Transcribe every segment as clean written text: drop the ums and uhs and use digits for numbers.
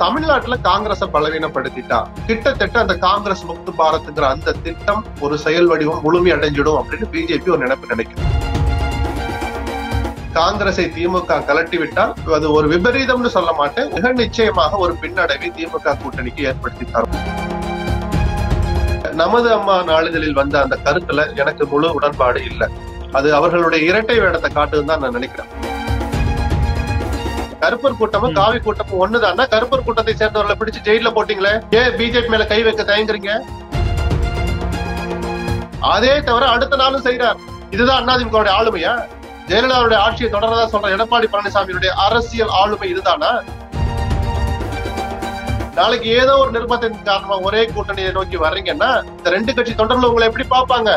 தமிழ்நாட்டுல காங்கிரஸை பலவீனப்படுத்திட்டா கிட்டத்தட்ட அந்த காங்கிரஸ் முக்து பாரத்ங்கிற அந்த திட்டம் ஒரு செயல் வடிவம் முழுமை அடைஞ்சிடும் அப்படின்னு பிஜேபி ஒரு நினைப்பு நினைக்கிறது. காங்கிரஸை திமுக கலட்டி விட்டால் அது ஒரு விபரீதம்னு சொல்ல மாட்டேன், மிக நிச்சயமாக ஒரு பின்னடைவை திமுக கூட்டணிக்கு ஏற்படுத்தி தரும். நமது அம்மா நாளிதழில் வந்த அந்த கருத்துல எனக்கு முழு உடன்பாடு இல்லை. அது அவர்களுடைய இரட்டை வேடத்தை காட்டுன்னு தான் நான் நினைக்கிறேன். கருப்பர் கூட்டமும் காவி கூட்டமும் ஒண்ணுதான். கருப்பர் கூட்டத்தை சேர்ந்தவர்களை பிடிச்சு ஜெயில போட்டீங்களே, ஏன் பிஜேபி மேல கை வைக்க தயங்குறீங்க? அதே தவிர அடுத்த நாளும் செய்யறார். இதுதான் அண்ணாதிமுக ஆளுமையா? ஜெயலலிதாவுடைய ஆட்சியை தொடர்றதா சொல்ற எடப்பாடி பழனிசாமியுடைய அரசியல் ஆளுமை இதுதானா? நாளைக்கு ஏதோ ஒரு நிர்பந்தத்தின் காரணமா ஒரே கூட்டணியை நோக்கி வர்றீங்கன்னா இந்த ரெண்டு கட்சி தொடர்ல உங்களை எப்படி பார்ப்பாங்க?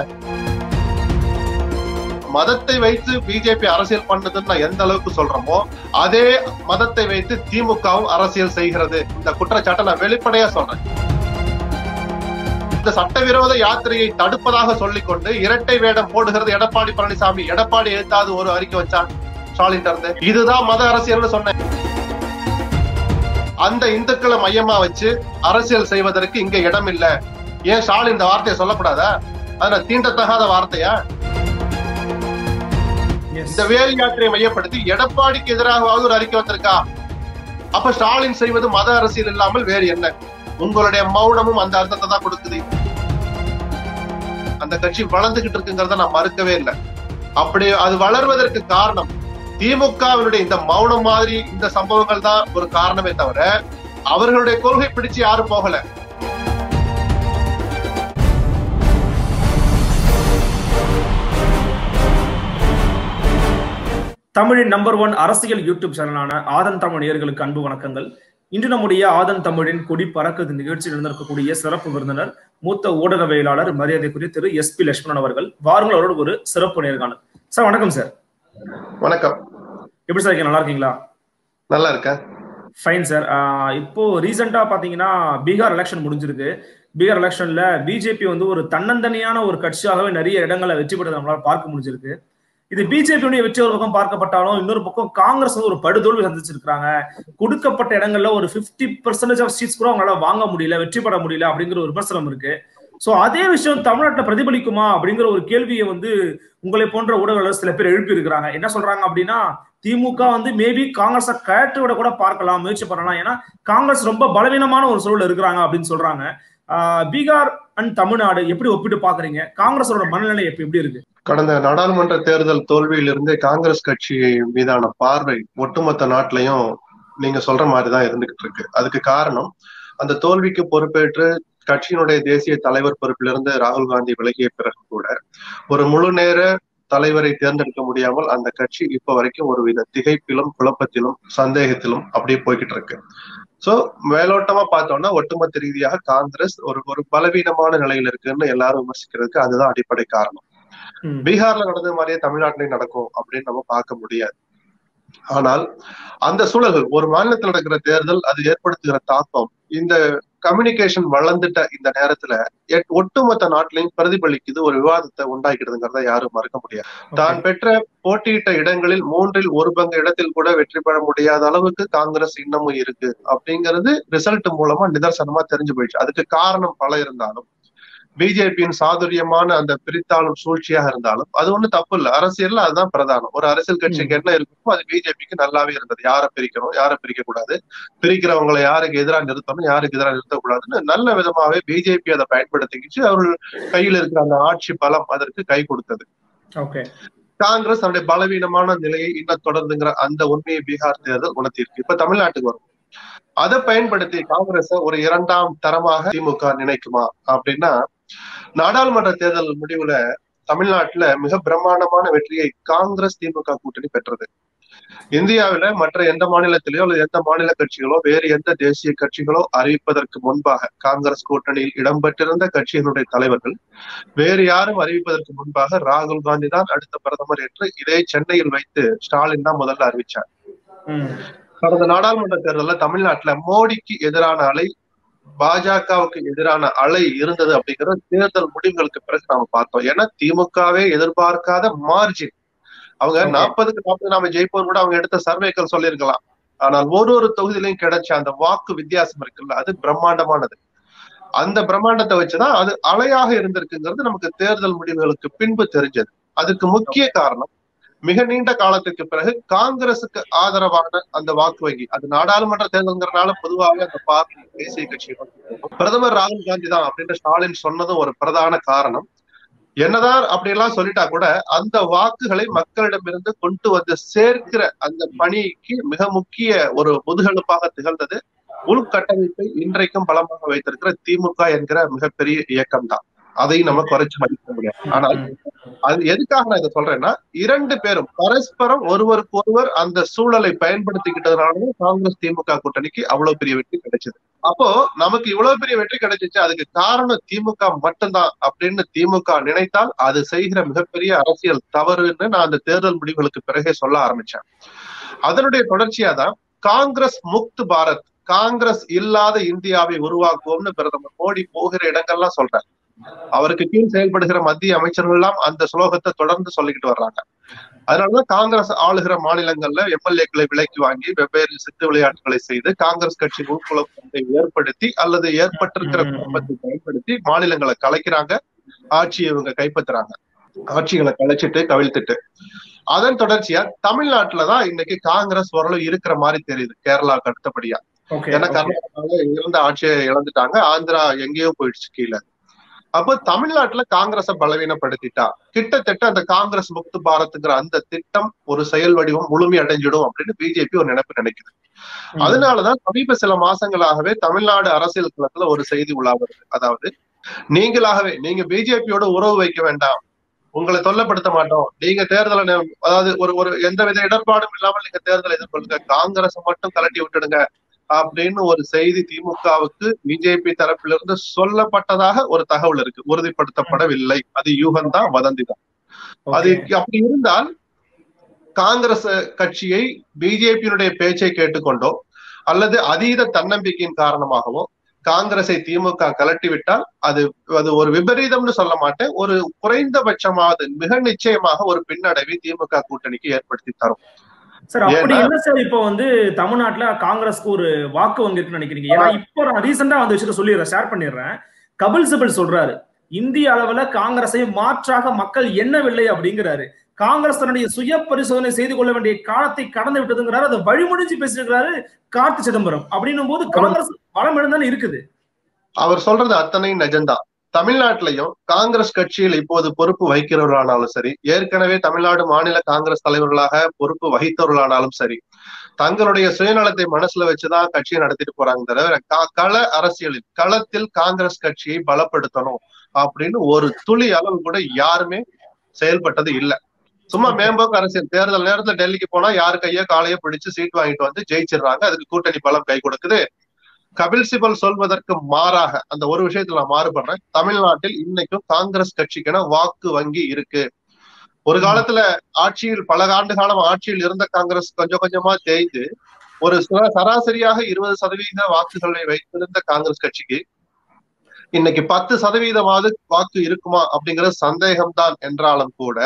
மதத்தை வைத்து பிஜேபி அரசியல் பண்ணதுன்னு நான் எந்த அளவுக்கு சொல்றோமோ அதே மதத்தை வைத்து திமுகவும் அரசியல் செய்கிறது. இந்த குற்றச்சாட்டை நான் வெளிப்படையா சொல்றேன். இந்த சட்டவிரோத யாத்திரையை தடுப்பதாக சொல்லிக்கொண்டு இரட்டை வேடம் போடுகிறது எடப்பாடி பழனிசாமி. எடப்பாடி எழுத்தாது ஒரு அறிக்கை வச்சான் ஸ்டாலின் இருந்து, இதுதான் மத அரசியல்னு சொன்னேன். அந்த இந்துக்களை மையமா வச்சு அரசியல் செய்வதற்கு இங்க இடம் இல்லை. ஏன் ஸ்டாலின் இந்த வார்த்தையை சொல்லக்கூடாதா? அதனால தீண்டத்தகாத வார்த்தையா? இந்த வேல் யாத்திரையை மையப்படுத்தி எடப்பாடிக்கு எதிராக ஒரு அறிக்கை வந்திருக்கா? அப்ப ஸ்டாலின் செய்வது மத அரசியல் இல்லாமல் வேறு என்ன? உங்களுடைய மௌனமும் அந்த அர்த்தத்தை தான் கொடுக்குது. அந்த கட்சி வளர்ந்துகிட்டு இருக்குங்கிறத நான் மறுக்கவே இல்லை. அப்படி அது வளர்வதற்கு காரணம் திமுகவினுடைய இந்த மௌனம் மாதிரி இந்த சம்பவங்கள் தான் ஒரு காரணமே தவிர அவர்களுடைய கொள்கை பிடிச்சு யாரும் போகல. தமிழின் நம்பர் 1 அரசியல் யூடியூப் சேனலான ஆதன் தமிழ் நேயர்களுக்கு அன்பு வணக்கங்கள். இன்று நம்முடைய ஆதன் தமிழின் கொடி பறக்குது நிகழ்ச்சியில் நடந்திருக்கக்கூடிய சிறப்பு விருந்தினர் மூத்த ஊடகவியலாளர் மரியாதைக்குரிய திரு SP லஷ்மணன் அவர்கள். வாருங்கள், அவரோட ஒரு சிறப்பு நேர்காணல். சார் வணக்கம். சார் வணக்கம். எப்படி சார் நல்லா இருக்கீங்களா? நல்லா இருக்கேன், ஃபைன் சார். இப்போ ரீசெண்டா பாத்தீங்கன்னா பீகார் எலெக்ஷன் முடிஞ்சிருக்கு. பீகார் எலெக்ஷன்ல பிஜேபி ஒரு தன்னந்தனியான ஒரு கட்சியாகவே நிறைய இடங்களை வெற்றி பெற்றது நம்மளால பார்க்க முடிஞ்சிருக்கு. இது பிஜேபியுடைய வெற்றி ஒரு பக்கம் பார்க்கப்பட்டாலும் இன்னொரு பக்கம் காங்கிரஸ் ஒரு படுதோல்வி சந்திச்சிருக்காங்க. கொடுக்கப்பட்ட இடங்கள்ல ஒரு 50% ஆஃப் சீட்ஸ் கூட அவங்களால வாங்க முடியல, வெற்றி பெற முடியல அப்படிங்கிற ஒரு விமர்சனம் இருக்கு. சோ அதே விஷயம் தமிழ்நாட்டில் பிரதிபலிக்குமா அப்படிங்கிற ஒரு கேள்வியை உங்களை போன்ற ஊடகங்கள் சில பேர் எழுப்பி இருக்கிறாங்க. என்ன சொல்றாங்க அப்படின்னா, திமுக மேபி காங்கிரஸை கலட்டி விட கூட பார்க்கலாம், முயற்சி பண்ணலாம், ஏன்னா காங்கிரஸ் ரொம்ப பலவீனமான ஒரு சூழல் இருக்கிறாங்க அப்படின்னு சொல்றாங்க. பீகார் அண்ட் தமிழ்நாடு எப்படி ஒப்பிட்டு பாக்குறீங்க? காங்கிரஸோட மனநிலை எப்படி இருக்கு? கடந்த நாடாளுமன்ற தேர்தல் தோல்வியிலிருந்து காங்கிரஸ் கட்சி மீதான பார்வை ஒட்டுமொத்த நாட்டிலையும் நீங்க சொல்ற மாதிரிதான் இருந்துகிட்டு இருக்கு. அதுக்கு காரணம் அந்த தோல்விக்கு பொறுப்பேற்று கட்சியினுடைய தேசிய தலைவர் பொறுப்பிலிருந்து ராகுல் காந்தி விலகிய பிறகு கூட ஒரு முழு நேர தலைவரை தேர்ந்தெடுக்க முடியாமல் அந்த கட்சி இப்ப வரைக்கும் ஒரு வித திகைப்பிலும் குழப்பத்திலும் சந்தேகத்திலும் அப்படியே போய்கிட்டு இருக்கு. சோ மேலோட்டமா பார்த்தோம்னா ஒட்டுமொத்த ரீதியாக காங்கிரஸ் ஒரு பலவீனமான நிலையில இருக்குன்னு எல்லாரும் விமர்சிக்கிறதுக்கு அதுதான் அடிப்படை காரணம். பீகார்ல நடந்த மாதிரியே தமிழ்நாட்டிலையும் நடக்கும் அப்படின்னு நம்ம பார்க்க முடியாது. ஆனால் அந்த சூழல்கள் ஒரு மாநிலத்தில் நடக்கிற தேர்தல் அது ஏற்படுத்துகிற தாக்கம் இந்த கம்யூனிகேஷன் வளர்ந்துட்ட இந்த நேரத்துல ஒட்டுமொத்த நாட்டிலையும் பிரதிபலிக்குது, ஒரு விவாதத்தை உண்டாக்கிடுதுங்கிறத யாரும் மறுக்க முடியாது. தான் பெற்ற போட்டியிட்ட இடங்களில் 3-1 இடத்தில் கூட வெற்றி பெற முடியாத அளவுக்கு காங்கிரஸ் இன்னமும் இருக்கு அப்படிங்கிறது ரிசல்ட் மூலமா நிதர்சனமா தெரிஞ்சு போயிடுச்சு. அதுக்கு காரணம் பல இருந்தாலும் பிஜேபியின் சாதுரியமான அந்த பிரித்தாளும் சூழ்ச்சியாக இருந்தாலும் அது ஒண்ணும் தப்பு இல்லை. அரசியல்ல அதுதான் பிரதானம். ஒரு அரசியல் கட்சிக்கு என்ன இருக்குமோ அது பிஜேபிக்கு நல்லாவே இருந்தது. யாரை பிரிக்கணும், யாரை பிரிக்க கூடாது, பிரிக்கிறவங்களை யாருக்கு எதிராக நிறுத்தணும், யாருக்கு எதிராக நிறுத்தக்கூடாதுன்னு நல்ல விதமாவே பிஜேபி அதை பயன்படுத்திக்கிச்சு. அவர்கள் கையில் இருக்கிற அந்த ஆட்சி பலம் அதற்கு கை கொடுத்தது. காங்கிரஸ் தன்னுடைய பலவீனமான நிலையை இன்னும் தொடர்ந்துங்கிற அந்த உண்மையை பீகார் தேர்தல் உணர்த்தியிருக்கு. இப்ப தமிழ்நாட்டுக்கு வரும். அதை பயன்படுத்தி காங்கிரஸ் ஒரு இரண்டாம் தரமாக திமுக நினைக்குமா அப்படின்னா, நாடாளுமன்ற தேர்தல் முடிவுல தமிழ்நாட்டுல மிக பிரம்மாண்டமான வெற்றியை காங்கிரஸ் திமுக கூட்டணி பெற்றது. இந்தியாவில மற்ற எந்த மாநிலத்திலேயோ அல்லது எந்த மாநில கட்சிகளோ வேறு எந்த தேசிய கட்சிகளோ அறிவிப்பதற்கு முன்பாக காங்கிரஸ் கூட்டணியில் இடம்பெற்றிருந்த கட்சியினுடைய தலைவர்கள் வேறு யாரும் அறிவிப்பதற்கு முன்பாக ராகுல் காந்தி தான் அடுத்த பிரதமர் என்று இதே சென்னையில் வைத்து ஸ்டாலின் தான் முதல்ல அறிவிச்சார். கடந்த நாடாளுமன்ற தேர்தலில் தமிழ்நாட்டுல மோடிக்கு எதிரான அலை, பாஜகவுக்கு எதிரான அலை இருந்தது அப்படிங்கிற தேர்தல் முடிவுகளுக்கு பிறகு நாம பார்த்தோம். ஏன்னா திமுகவே எதிர்பார்க்காத மார்ஜின் அவங்க 40-40 நாம ஜெயிப்போம் கூட அவங்க எடுத்த சர்வேக்கள் சொல்லியிருக்கலாம். ஆனால் ஒரு ஒரு தொகுதியிலையும் கிடைச்ச அந்த வாக்கு வித்தியாசம் இருக்குல்ல, அது பிரம்மாண்டமானது. அந்த பிரம்மாண்டத்தை வச்சுதான் அது அலையாக இருந்திருக்குங்கிறது நமக்கு தேர்தல் முடிவுகளுக்கு பின்பு தெரிஞ்சது. அதுக்கு முக்கிய காரணம், மிக நீண்ட காலத்திற்கு பிறகு காங்கிரசுக்கு ஆதரவான அந்த வாக்கு வங்கி, அது நாடாளுமன்ற தேர்தல்ங்கிறதுனால பொதுவாகவே அந்த பார்ட்டி தேசிய கட்சி பிரதமர் ராகுல் காந்தி தான் அப்படின்னு ஸ்டாலின் சொன்னதும் ஒரு பிரதான காரணம். என்னதான் அப்படி எல்லாம் சொல்லிட்டா கூட அந்த வாக்குகளை மக்களிடமிருந்து கொண்டு வந்து சேர்க்கிற அந்த பணிக்கு மிக முக்கிய ஒரு முதுகெலுப்பாக திகழ்ந்தது உள்கட்டமைப்பை இன்றைக்கும் பலமாக வைத்திருக்கிற திமுக என்கிற மிகப்பெரிய இயக்கம் தான். அதையும் நம்ம குறைச்சு மதிக்க முடியாது. ஆனால் அது எதுக்காக நான் இதை சொல்றேன்னா, இரண்டு பேரும் பரஸ்பரம் ஒருவருக்கு ஒருவர் அந்த சூழலை பயன்படுத்திக்கிட்டதுனால காங்கிரஸ் திமுக கூட்டணிக்கு அவ்வளவு பெரிய வெற்றி கிடைச்சது. அப்போ நமக்கு இவ்வளவு பெரிய வெற்றி கிடைச்சிச்சு, அதுக்கு காரணம் திமுக மட்டும்தான் அப்படின்னு திமுக நினைத்தால் அது செய்கிற மிகப்பெரிய அரசியல் தவறுன்னு நான் அந்த தேர்தல் முடிவுகளுக்கு பிறகே சொல்ல ஆரம்பிச்சேன். அதனுடைய தொடர்ச்சியாதான் காங்கிரஸ் முக்து பாரத், காங்கிரஸ் இல்லாத இந்தியாவை உருவாக்குவோம்னு பிரதமர் மோடி போகிற இடங்கள்லாம் சொல்றாரு. அவருக்கு கீழ் செயல்படுகிற மத்திய அமைச்சர்கள் எல்லாம் அந்த ஸ்லோகத்தை தொடர்ந்து சொல்லிக்கிட்டு வர்றாங்க. அதனாலதான் காங்கிரஸ் ஆளுகிற மாநிலங்கள்ல எம்எல்ஏக்களை விலைக்கு வாங்கி வெவ்வேறு சிட்டு விளையாட்டுகளை செய்து காங்கிரஸ் கட்சி உள்குழப்பத்தை ஏற்படுத்தி அல்லது ஏற்பட்டிருக்கிற குழப்பத்தை பயன்படுத்தி மாநிலங்களை கலைக்கிறாங்க, ஆட்சியை இவங்க கைப்பற்றுறாங்க, ஆட்சிகளை கலைச்சிட்டு கவிழ்த்துட்டு. அதன் தொடர்ச்சியா தமிழ்நாட்டுலதான் இன்னைக்கு காங்கிரஸ் ஓரளவு இருக்கிற மாதிரி தெரியுது. கேரளாவுக்கு அடுத்தபடியா ஏன்னா கர்நாடகாவில இருந்த ஆட்சியை இழந்துட்டாங்க, ஆந்திரா எங்கேயோ போயிடுச்சு கீழே. அப்போ தமிழ்நாட்டுல காங்கிரஸை பலவீனப்படுத்திட்டா கிட்டத்தட்ட அந்த காங்கிரஸ் முக்து பாரத்ங்கிற அந்த திட்டம் ஒரு செயல் வடிவம் முழுமை அடைஞ்சிடும் அப்படின்னு பிஜேபி ஒரு நினைப்பு நினைக்குது. அதனாலதான் சமீப சில மாசங்களாகவே தமிழ்நாடு அரசியல் களத்துல ஒரு செய்தி உலா வருது. அதாவது, நீங்களாகவே நீங்க பிஜேபியோட உறவு வைக்க வேண்டாம், உங்களை தொல்லப்படுத்த மாட்டோம், நீங்க தேர்தலை அதாவது ஒரு எந்தவித இடர்பாடும் இல்லாமல் நீங்க தேர்தலை எதிர்கொள்ளுங்க, காங்கிரஸை மட்டும் கலட்டி விட்டுடுங்க அப்படின்னு ஒரு செய்தி திமுகவுக்கு பிஜேபி தரப்பிலிருந்து சொல்லப்பட்டதாக ஒரு தகவல் இருக்கு. உறுதிப்படுத்தப்படவில்லை, அது யூகம்தான், வதந்திதான். அது அப்படி இருந்தால் காங்கிரஸ் கட்சியை பிஜேபியினுடைய பேச்சை கேட்டுக்கொண்டோ அல்லது அதீத தன்னம்பிக்கையின் காரணமாகவோ காங்கிரஸை திமுக கலட்டி விட்டால் அது அது ஒரு விபரீதம்னு சொல்ல மாட்டேன், ஒரு குறைந்தபட்சமாவது மிக நிச்சயமாக ஒரு பின்னடைவை திமுக கூட்டணிக்கு ஏற்படுத்தி தரும். சார், அப்படி என்ன சார் இப்போ வந்து தமிழ்நாட்டுல காங்கிரஸ்க்கு ஒரு வாக்கு வங்கி இருக்குன்னு நினைக்கிறீங்க? ஏன்னா இப்போ நான் ரீசெண்டா அந்த விஷயத்த சொல்லிடுறேன், ஷேர் பண்ணிடுறேன். கபில் சிபல் சொல்றாரு, இந்திய அளவுல காங்கிரஸை மாற்றாக மக்கள் எண்ணவில்லை அப்படிங்கிறாரு. காங்கிரஸ் தன்னுடைய சுய பரிசோதனை செய்து கொள்ள வேண்டிய காலத்தை கடந்து விட்டதுங்கிறாரு. அதை வழிமுடிஞ்சு பேசிருக்கிறாரு கார்த்தி சிதம்பரம். அப்படின்னும் போது காங்கிரஸ் பலம் எழுந்தாலும் இருக்குது. அவர் சொல்றது அத்தனை நிஜம்தான். தமிழ்நாட்டிலையும் காங்கிரஸ் கட்சியில் இப்போது பொறுப்பு வகிக்கிறவர்களானாலும் சரி, ஏற்கனவே தமிழ்நாடு மாநில காங்கிரஸ் தலைவர்களாக பொறுப்பு வகித்தவர்களானாலும் சரி, தங்களுடைய சுயநலத்தை மனசுல வச்சுதான் கட்சியை நடத்திட்டு போறாங்க. தவிர கள அரசியலில் களத்தில் காங்கிரஸ் கட்சியை பலப்படுத்தணும் அப்படின்னு ஒரு துளி அளவு கூட யாருமே செயல்பட்டது இல்லை. சும்மா மேம்போக்கு அரசியல் தேர்தல் நேரத்துல டெல்லிக்கு போனா யாரு கையோ காலையோ பிடிச்சு சீட் வாங்கிட்டு வந்து ஜெயிச்சிடுறாங்க, அதுக்கு கூட்டணி பலம் கை கொடுக்குது. கபில் சிபல் சொல்வதற்கு மாறாக அந்த ஒரு விஷயத்துல நான் மாறுபடுறேன். தமிழ்நாட்டில் இன்னைக்கும் காங்கிரஸ் கட்சிக்கென வாக்கு வங்கி இருக்கு. ஒரு காலத்துல ஆட்சியில் பல ஆண்டு காலம் ஆட்சியில் இருந்த காங்கிரஸ் கொஞ்சம் கொஞ்சமா தேய்ந்து ஒரு சராசரியாக 20% வாக்குகளை வைத்திருந்த காங்கிரஸ் கட்சிக்கு இன்னைக்கு 10% வாக்கு இருக்குமா அப்படிங்கிற சந்தேகம்தான். என்றாலும் கூட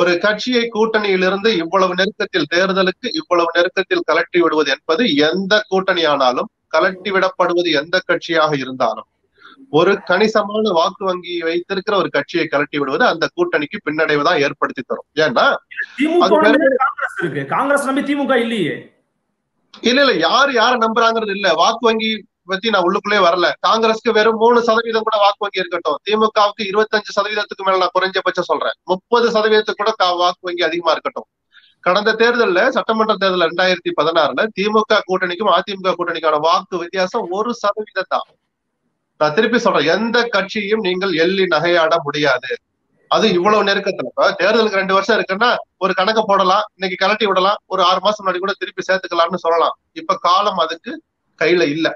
ஒரு கட்சியை கூட்டணியிலிருந்து இவ்வளவு நெருக்கத்தில் தேர்தலுக்கு இவ்வளவு நெருக்கத்தில் கலட்டி விடுவது என்பது எந்த கூட்டணியானாலும் கலட்டி விடப்படுவது எந்த கட்சியாக இருந்தாலும் ஒரு கணிசமான வாக்கு வங்கியை வைத்திருக்கிற ஒரு கட்சியை கலட்டி விடுவது அந்த கூட்டணிக்கு பின்னடைவுதான் ஏற்படுத்தி தரும். ஏன்னா காங்கிரஸ் நம்பி திமுக இல்லையே, இல்ல யாரு யாரை நம்புறாங்கிறது இல்ல. வாக்கு வங்கி பத்தி நான் உள்ளுக்குள்ளே வரல. காங்கிரஸ்க்கு வெறும் 3% கூட வாக்கு வங்கி இருக்கட்டும், திமுகவுக்கு 25% மேல நான் குறைஞ்சபட்சம் சொல்றேன், 30% கூட வாக்கு வங்கி அதிகமா இருக்கட்டும். கடந்த தேர்தல்ல, சட்டமன்ற தேர்தல் 2016 திமுக கூட்டணிக்கும் அதிமுக கூட்டணிக்கான வாக்கு வித்தியாசம் 1% தான். நான் திருப்பி சொல்றேன், எந்த கட்சியும் நீங்கள் எள்ளி நகையாட முடியாது. அது இவ்வளவு நெருக்கத்துல இப்ப தேர்தலுக்கு 2 வருஷம் இருக்குன்னா ஒரு கணக்க போடலாம், இன்னைக்கு கலட்டி விடலாம், ஒரு 6 மாசம் முன்னாடி கூட திருப்பி சேர்த்துக்கலாம்னு சொல்லலாம். இப்ப காலம் அதுக்கு கையில இல்ல.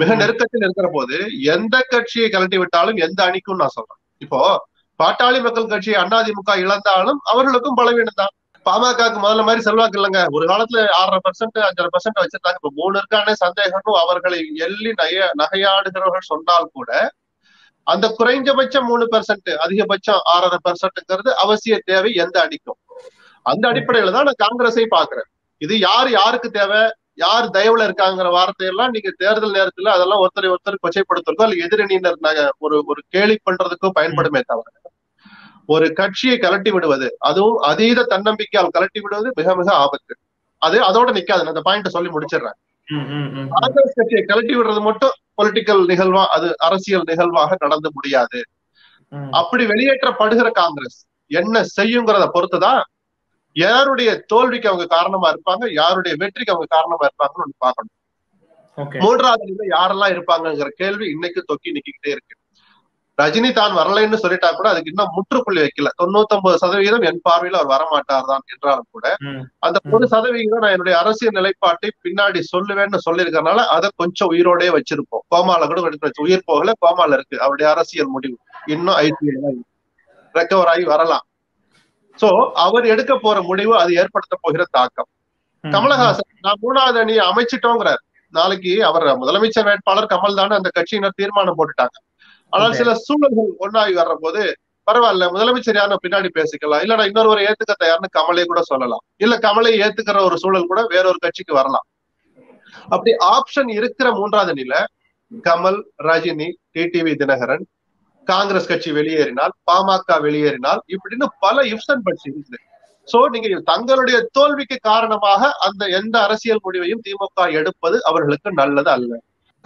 மிக நெருக்கத்தில் இருக்கிற போது எந்த கட்சியை கலட்டி விட்டாலும் எந்த அணிக்கும் நான் சொல்றேன். இப்போ பாட்டாளி மக்கள் கட்சியை அதிமுக இழந்தாலும் அவர்களுக்கும் பலவீனம் தான். பாமகக்கு முதல்ல மாதிரி செல்வாக்கு இல்லைங்க. ஒரு காலத்துல 6.5% 5.5% வச்சிருந்தாங்க, இப்ப 3 இருக்கானே சந்தேகம். அவர்களை எள்ளி நகையாடுகிறவர்கள் சொன்னால் கூட அந்த குறைஞ்சபட்சம் 3%, அதிகபட்சம் 6.5%ங்கிறது அவசிய தேவை எந்த அணிக்கும். அந்த அடிப்படையில தான் நான் காங்கிரஸை பாக்குறேன். இது யார் யாருக்கு தேவை, யார் தயவுல இருக்காங்கிற வார்த்தையெல்லாம் நீங்க தேர்தல் நேரத்துல அதெல்லாம் ஒருத்தருக்கு பச்சைப்படுத்துறதோ அல்ல எதிரணியினர் நாங்க ஒரு கேலி பண்றதுக்கும் பயன்படுமே தவிர ஒரு கட்சியை கலட்டி விடுவது, அதுவும் அதீத தன்னம்பிக்கையால் கலட்டி விடுவது மிக மிக ஆபத்து. அது அதோட நிக்காது, அந்த பாயிண்ட் சொல்லி முடிச்சிடுறேன். காங்கிரஸ் கட்சியை கலட்டி விடுறது மட்டும் பொலிட்டிக்கல் நிகழ்வா, அது அரசியல் நிகழ்வாக நடந்து முடியாது. அப்படி வெளியேற்றப்படுகிற காங்கிரஸ் என்ன செய்யுங்கிறத பொறுத்துதான் யாருடைய தோல்விக்கு அவங்க காரணமா இருப்பாங்க, யாருடைய வெற்றிக்கு அவங்க காரணமா இருப்பாங்கன்னு ஒண்ணு பாக்கணும். மூன்றாவது யாரெல்லாம் இருப்பாங்கிற கேள்வி இன்னைக்கு தொக்கி நிக்கிட்டே இருக்கு. ரஜினி தான் வரலைன்னு சொல்லிட்டா கூட அதுக்கு இன்னும் முற்றுப்புள்ளி வைக்கல. 99% என் பார்வையில அவர் வரமாட்டார் தான் என்றாலும் கூட அந்த 1% நான் என்னுடைய அரசியல் நிலைப்பாட்டை பின்னாடி சொல்லுவேன்னு சொல்லியிருக்கனால அதை கொஞ்சம் உயிரோடய வச்சிருப்போம். கோமால கூட எடுத்து உயிர் போகல, கோமால இருக்கு அவருடைய அரசியல் முடிவு. இன்னும் ஐசியூல ரெக்கவர் ஆகி வரலாம். சோ அவர் எடுக்க போற முடிவு அது ஏற்படுத்த போகிற தாக்கம். கமலஹாசன் நான் 3வது அணியை அமைச்சிட்டோங்கிறார். நாளைக்கு அவர் முதலமைச்சர் வேட்பாளர் கமல் தானே, அந்த கட்சியினர் தீர்மானம் போட்டுட்டாங்க. ஆனால் சில சூழல்கள் ஒன்னாகி வர்ற போது பரவாயில்ல முதலமைச்சர் யாரும் பின்னாடி பேசிக்கலாம், இல்லைன்னா இன்னொருவரை ஏத்துக்க தயார்னு கமலை கூட சொல்லலாம், இல்ல கமலை ஏத்துக்கிற ஒரு சூழல் கூட வேறொரு கட்சிக்கு வரலாம். அப்படி ஆப்ஷன் இருக்கிற 3வது அணியில கமல், ரஜினி, டிடிவி தினகரன், காங்கிரஸ் கட்சி வெளியேறினால், பாமக வெளியேறினால், இப்படின்னு பல இப்ஸ் அண்ட் பட்ஸ் இருக்குது. சோ நீங்க தங்களுடைய தோல்விக்கு காரணமாக அந்த எந்த அரசியல் முடிவையும் திமுக எடுப்பது அவர்களுக்கு நல்லது அல்ல.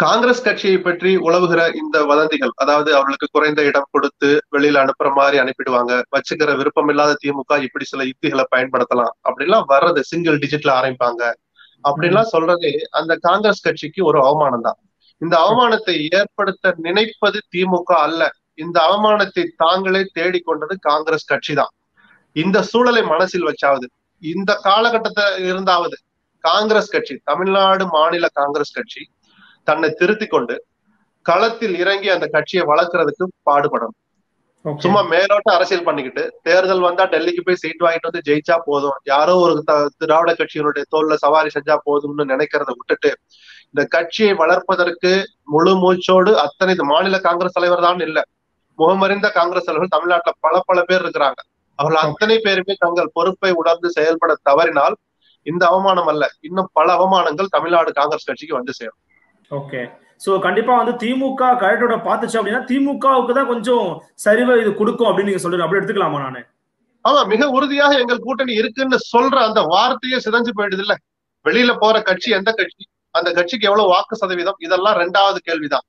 காங்கிரஸ் கட்சியை பற்றி உலவுகிற இந்த வதந்திகள், அதாவது அவர்களுக்கு குறைந்த இடம் கொடுத்து வெளியில அனுப்புற மாதிரி அனுப்பிடுவாங்க, வச்சுக்கிற விருப்பம் இல்லாத திமுக இப்படி சில யுக்திகளை பயன்படுத்தலாம் அப்படின்லாம் வர்றது, சிங்கிள் டிஜிட்ல ஆரம்பிப்பாங்க அப்படின்லாம் சொல்றது அந்த காங்கிரஸ் கட்சிக்கு ஒரு அவமானம் தான். இந்த அவமானத்தை ஏற்படுத்த நினைப்பது திமுக அல்ல, இந்த அவமானத்தை தாங்களே தேடிக்கொண்டது காங்கிரஸ் கட்சி தான். இந்த சூழலை மனசில் வச்சாவது, இந்த காலகட்டத்தை இருந்தாவது காங்கிரஸ் கட்சி, தமிழ்நாடு மாநில காங்கிரஸ் கட்சி தன்னை திருத்திக் கொண்டு களத்தில் இறங்கி அந்த கட்சியை வளர்க்கறதுக்கு பாடுபடணும். சும்மா மேலோட்ட அரசியல் பண்ணிக்கிட்டு தேர்தல் வந்தா டெல்லிக்கு போய் சீட் வாங்கிட்டு வந்து ஜெயிச்சா போதும், யாரோ ஒரு திராவிட கட்சியினுடைய தோல்ல சவாரி செஞ்சா போதும்னு நினைக்கிறத விட்டுட்டு இந்த கட்சியை வளர்ப்பதற்கு முழு மூச்சோடு அத்தனை மாநில காங்கிரஸ் தலைவர் தான் இல்ல, முகமறிந்த காங்கிரஸ் தலைவர்கள் தமிழ்நாட்டுல பல பேர் இருக்கிறாங்க. அவர்கள் அத்தனை பேருமே தங்கள் பொறுப்பை உணர்ந்து செயல்பட தவறினால் இந்த அவமானம் அல்ல, இன்னும் பல அவமானங்கள் தமிழ்நாடு காங்கிரஸ் கட்சிக்கு வந்து சேரும். ஓகே, சோ கண்டிப்பா வந்து திமுக கரெக்டோட பாத்துச்சு அப்படின்னா திமுகவுக்கு தான் கொஞ்சம் சரிவை இது கொடுக்கும் அப்படின்னு நீங்க சொல்றீங்க, அப்படி எடுத்துக்கலாமா? நானு ஆமா, மிக உறுதியாக எங்கள் கூட்டணி இருக்குன்னு சொல்ற அந்த வார்த்தையே சிதைஞ்சு போயிடுது இல்ல. வெளியில போற கட்சி எந்த கட்சி, அந்த கட்சிக்கு எவ்வளவு வாக்கு சதவீதம், இதெல்லாம் 2வது கேள்விதான்.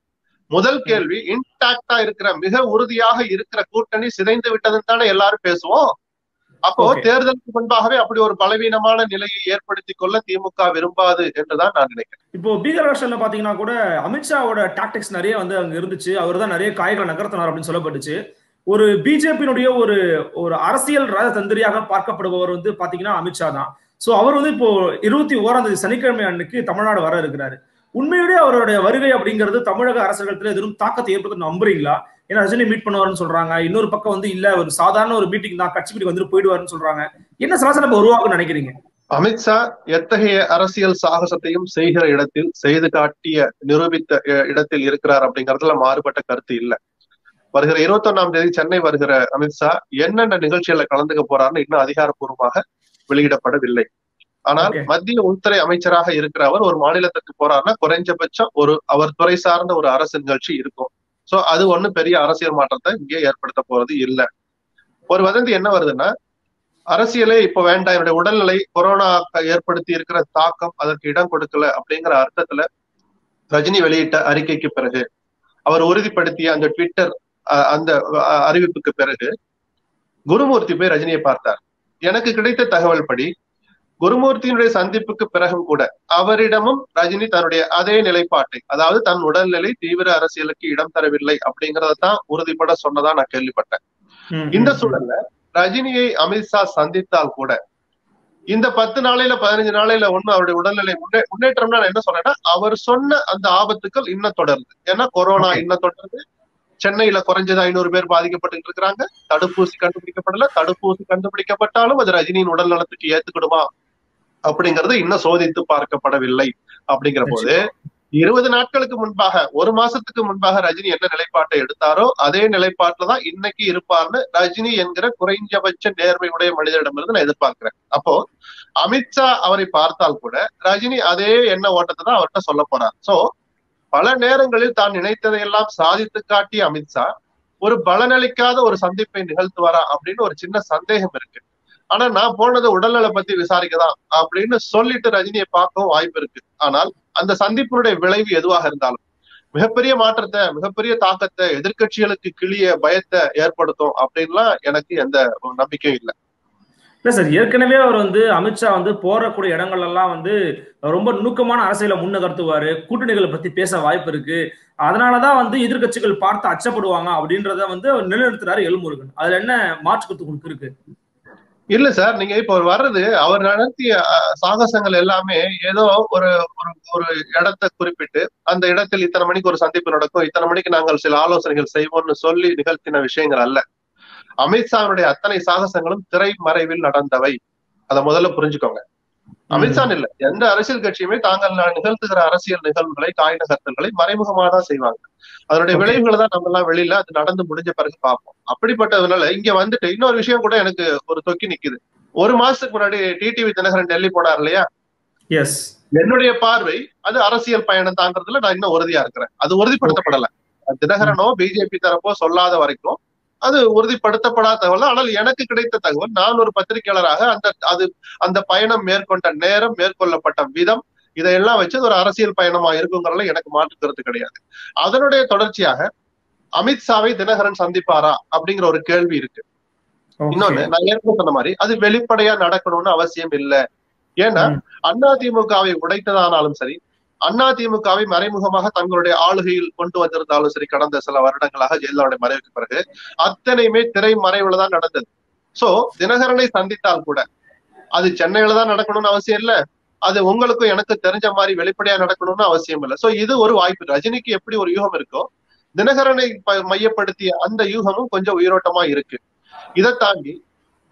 முதல் கேள்வி இன்டாக்டா இருக்கிற மிக உறுதியாக இருக்கிற கூட்டணி சிதைந்து விட்டதுன்னு தானே எல்லாரும் பேசுவோம். அப்போ தேர்தலுக்கு முன்பாகவே அப்படி ஒரு பலவீனமான நிலையை ஏற்படுத்திக் கொள்ள திமுக விரும்பாது என்றுதான் நான் நினைக்கிறேன். இப்போ பீகார் எலெக்ஷன்ல பாத்தீங்கன்னா கூட அமித்ஷாவோட டாக்டிக்ஸ் நிறைய வந்து அங்க இருந்துச்சு, அவர் தான் நிறைய காய்களை நகர்த்தினார் அப்படின்னு சொல்லப்பட்டுச்சு. ஒரு பிஜேபியினுடைய ஒரு அரசியல் ராஜதந்திரியாக பார்க்கப்படுபவர் வந்து பாத்தீங்கன்னா அமித்ஷா தான். சோ அவர் வந்து இப்போ 21ஆம் தேதி சனிக்கிழமை அன்னைக்கு தமிழ்நாடு வர இருக்கிறாரு. உண்மையிலேயே அவருடைய வருகை அப்படிங்கிறது தமிழக அரசியல்ல எதிரும் தாக்கத்தை ஏற்படுத்த நம்புறீங்களா? ஏன்னா ரஜினி மீட் பண்ணுவாருன்னு சொல்றாங்க, இன்னொரு பக்கம் வந்து இல்ல ஒரு சாதாரண ஒரு மீட்டிங் தான், கட்சி மீட்டிங் வந்துட்டு போயிடுவாருன்னு சொல்றாங்க. என்ன சலசலப்பு உருவாகும்னு நினைக்கிறீங்க? அமித்ஷா எத்தகைய அரசியல் சாகசத்தையும் செய்கிற இடத்தில் செய்து காட்டிய நிரூபித்த இடத்தில் இருக்கிறார் அப்படிங்கறதுல மாறுபட்ட கருத்து இல்ல. வருகிற 21ஆம் தேதி சென்னை வருகிற அமித்ஷா என்னென்ன நிகழ்ச்சிகளை கலந்துக்க போறாருன்னு இன்னும் அதிகாரப்பூர்வமாக வெளியிடப்படவில்லை. ஆனால் மத்திய உள்துறை அமைச்சராக இருக்கிற அவர் ஒரு மாநிலத்திற்கு போறாருன்னா குறைஞ்சபட்சம் ஒரு அவர் துறை சார்ந்த ஒரு அரசு நிகழ்ச்சி இருக்கும். சோ அது ஒண்ணும் பெரிய அரசியல் மாற்றத்தை இங்கே ஏற்படுத்த போறது இல்ல. ஒரு வதந்தி என்ன வருதுன்னா அரசியலே இப்ப வேண்டாம், என்னுடைய உடல்நிலை கொரோனா ஏற்படுத்தி இருக்கிற தாக்கம் அதற்கு இடம் கொடுக்கல அப்படிங்கிற அர்த்தத்துல ரஜினி வெளியிட்ட அறிக்கைக்கு பிறகு, அவர் உறுதிப்படுத்திய அந்த ட்விட்டர் அந்த அறிவிப்புக்கு பிறகு குருமூர்த்தி போய் ரஜினியை பார்த்தார். எனக்கு கிடைத்த தகவல் படி குருமூர்த்தியினுடைய சந்திப்புக்கு பிறகும் கூட அவரிடமும் ரஜினி தன்னுடைய அதே நிலைப்பாட்டை, அதாவது தன் உடல்நிலை தீவிர அரசியலுக்கு இடம் தரவில்லை அப்படிங்கறதான் உறுதிப்பட சொன்னதா நான் கேள்விப்பட்டேன். இந்த சூழல்ல ரஜினியை அமித்ஷா சந்தித்தால் கூட இந்த 10 நாளையில 15 நாளையில ஒண்ணு அவருடைய உடல்நிலை முன்னேற்றம்னா நான் என்ன சொல்றேன்னா அவர் சொன்ன அந்த ஆபத்துக்கள் இன்னும் தொடருது. ஏன்னா கொரோனா இன்னும் தொடருது, சென்னையில குறைஞ்சது 500 பேர் பாதிக்கப்பட்டு இருக்கிறாங்க, தடுப்பூசி கண்டுபிடிக்கப்படல, தடுப்பூசி கண்டுபிடிக்கப்பட்டாலும் அது ரஜினியின் உடல் நலத்துக்கு ஏத்துக்கிடுமா அப்படிங்கறது இன்னும் சோதித்து பார்க்கப்படவில்லை. அப்படிங்கிற போது 20 நாட்களுக்கு முன்பாக, 1 மாசத்துக்கு முன்பாக ரஜினி என்ன நிலைப்பாட்டை எடுத்தாரோ அதே நிலைப்பாட்டுலதான் இன்னைக்கு இருப்பார்னு ரஜினி என்கிற குறைஞ்சபட்ச நேர்மையுடைய மனிதரிடமிருந்து நான் எதிர்பார்க்கிறேன். அப்போ அமித்ஷா அவரை பார்த்தால் கூட ரஜினி அதே எண்ண ஓட்டத்தை தான் அவர்கிட்ட சொல்ல போறார். சோ பல நேரங்களில் தான் நினைத்ததையெல்லாம் சாதித்து காட்டி அமித்ஷா ஒரு பலனளிக்காத ஒரு சந்திப்பை நிகழ்த்துவாரா அப்படின்னு ஒரு சின்ன சந்தேகம் இருக்கு. ஆனா நான் போனது உடல்நல பத்தி விசாரிக்கதான் அப்படின்னு சொல்லிட்டு ரஜினியை பார்க்கவும் வாய்ப்பு இருக்கு. ஆனால் அந்த சந்திப்பினுடைய விளைவு எதுவாக இருந்தாலும் மிகப்பெரிய மாற்றத்தை, மிகப்பெரிய தாக்கத்தை, எதிர்க்கட்சிகளுக்கு கிளிய பயத்தை ஏற்படுத்தும் அப்படின்லாம் எனக்கு எந்த நம்பிக்கையும் இல்லை. இல்ல சார், ஏற்கனவே அவர் அமித்ஷா போறக்கூடிய இடங்கள் எல்லாம் ரொம்ப நுணுக்கமான அரசியலை முன்னகர்த்துவாரு, கூட்டணிகளை பத்தி பேச வாய்ப்பு இருக்கு. அதனாலதான் எதிர்க்கட்சிகள் பார்த்து அச்சப்படுவாங்க அப்படின்றத நிலைநிறுத்தினாரு எல்முருகன். அதுல என்ன மாற்று கருத்து இருக்கு? இல்ல சார், நீங்க இப்ப வர்றது அவர் நடத்திய சாகசங்கள் எல்லாமே ஏதோ ஒரு ஒரு இடத்தை குறிப்பிட்டு அந்த இடத்தில் இத்தனை மணிக்கு ஒரு சந்திப்பு நடக்கும், இத்தனை மணிக்கு நாங்கள் சில ஆலோசனைகள் செய்வோம்னு சொல்லி நிகழ்த்தின விஷயங்கள் அல்ல. அமித்ஷாவினுடைய அத்தனை சாகசங்களும் திரைமறைவில் நடந்தவை. அதை முதல்ல புரிஞ்சுக்கோங்க. அமித்ஷா இல்ல, எந்த அரசியல் கட்சியுமே தாங்கள் நிகழ்த்துகிற அரசியல் நிகழ்வுகளை, காய் நகர்த்தல்களை மறைமுகமாக தான் செய்வாங்க. அதனுடைய விளைவுகளை தான் நம்ம எல்லாம் வெளியில அது நடந்து முடிஞ்ச பிறகு பார்ப்போம். அப்படிப்பட்டதுனால இங்க வந்துட்டு இன்னொரு விஷயம் கூட எனக்கு ஒரு தொக்கி நிக்குது. 1 மாசத்துக்கு முன்னாடி டிடிவி தினகரன் டெல்லி போனார் இல்லையா? எஸ், என்னுடைய பார்வை அது அரசியல் பயணம் தாங்கிறதுல நான் இன்னும் உறுதியா இருக்கிறேன். அது உறுதிப்படுத்தப்படல. தினகரனோ பிஜேபி தரப்போ சொல்லாத வரைக்கும் அது உறுதிப்படுத்தப்படாத தகவல். ஆனால் எனக்கு கிடைத்த தகவல், நான் ஒரு பத்திரிகையாளராக அந்த பயணம் மேற்கொண்ட நேரம், மேற்கொள்ளப்பட்ட விதம், இதையெல்லாம் வச்சு ஒரு அரசியல் பயணமா இருக்குங்கிறதுல எனக்கு மாற்றுக்கிறது கிடையாது. அதனுடைய தொடர்ச்சியாக அமித்ஷாவை தினகரன் சந்திப்பாரா அப்படிங்கிற ஒரு கேள்வி இருக்கு. இன்னொன்னு, நான் ஏற்கனவே சொன்ன மாதிரி அது வெளிப்படையா நடக்கணும்னு அவசியம் இல்லை. ஏன்னா அதிமுகவை உடைத்ததானாலும் சரி, அதிமுகவை மறைமுகமாக தங்களுடைய ஆளுகையில் கொண்டு வந்திருந்தாலும் சரி, கடந்த சில வருடங்களாக ஜெயலலிதாவுடைய மறைவுக்கு பிறகு அத்தனையுமே திரை மறைவுல தான் நடந்தது. சோ தினகரனை சந்தித்தால் கூட அது சென்னையில தான் நடக்கணும்னு அவசியம் இல்லை. அது உங்களுக்கும் எனக்கு தெரிஞ்ச மாதிரி வெளிப்படையா நடக்கணும்னு அவசியம் இல்லை. சோ இது ஒரு வாய்ப்பு. ரஜினிக்கு எப்படி ஒரு யூகம் இருக்கோ, தினகரனை மையப்படுத்திய அந்த யூகமும் கொஞ்சம் உயிரோட்டமா இருக்கு. இதை தாண்டி